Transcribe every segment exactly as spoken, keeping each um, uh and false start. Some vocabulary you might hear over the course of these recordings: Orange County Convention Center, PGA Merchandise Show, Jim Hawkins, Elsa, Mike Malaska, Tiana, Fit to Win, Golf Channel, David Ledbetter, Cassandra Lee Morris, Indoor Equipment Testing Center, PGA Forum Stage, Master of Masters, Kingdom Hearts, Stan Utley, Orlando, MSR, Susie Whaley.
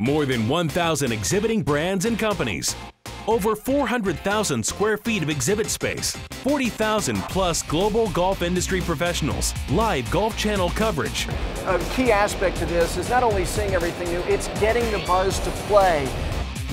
More than one thousand exhibiting brands and companies, over four hundred thousand square feet of exhibit space, forty thousand plus global golf industry professionals, live Golf Channel coverage. A key aspect to this is not only seeing everything new, it's getting the buzz to play.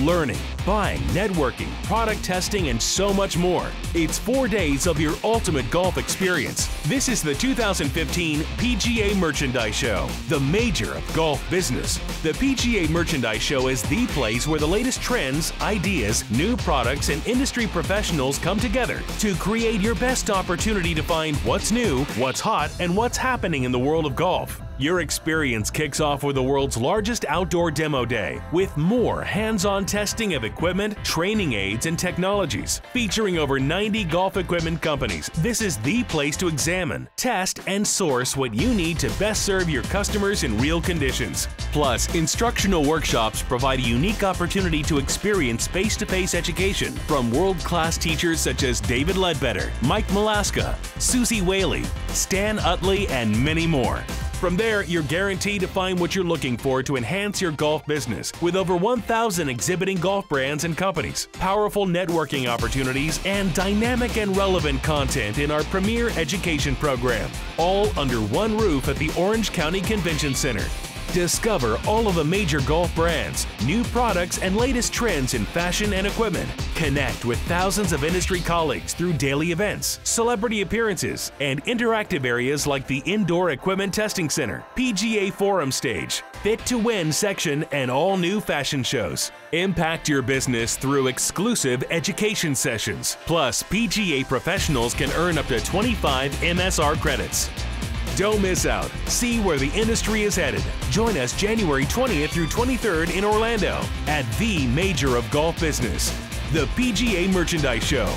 Learning, buying, networking, product testing, and so much more. It's four days of your ultimate golf experience. This is the two thousand fifteen P G A Merchandise Show, the major of golf business. The P G A Merchandise Show is the place where the latest trends, ideas, new products, and industry professionals come together to create your best opportunity to find what's new, what's hot, and what's happening in the world of golf. Your experience kicks off with the world's largest outdoor demo day, with more hands-on testing of equipment, training aids, and technologies. Featuring over ninety golf equipment companies, this is the place to examine, test, and source what you need to best serve your customers in real conditions. Plus, instructional workshops provide a unique opportunity to experience face-to-face education from world-class teachers such as David Ledbetter, Mike Malaska, Susie Whaley, Stan Utley, and many more. From there, you're guaranteed to find what you're looking for to enhance your golf business with over one thousand exhibiting golf brands and companies, powerful networking opportunities, and dynamic and relevant content in our premier education program, all under one roof at the Orange County Convention Center. Discover all of the major golf brands, new products, and latest trends in fashion and equipment. Connect with thousands of industry colleagues through daily events, celebrity appearances, and interactive areas like the Indoor Equipment Testing Center, P G A Forum Stage, Fit to Win section, and all new fashion shows. Impact your business through exclusive education sessions. Plus, P G A professionals can earn up to twenty-five M S R credits. Don't miss out. See where the industry is headed. Join us January twentieth through twenty-third in Orlando at the major of golf business, the P G A Merchandise Show.